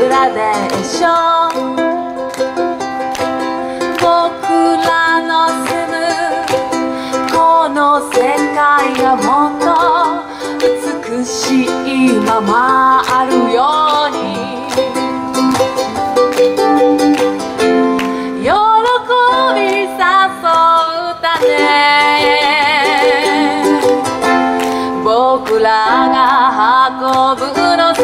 グラデーション」「僕らの住むこの世界がもっと美しいままあるように」「喜び誘うため」「僕らが運ぶのさ」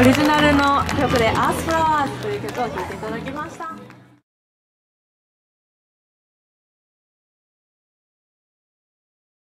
オリジナルの曲で「アースフラワーズ」という曲を聴いていただきました。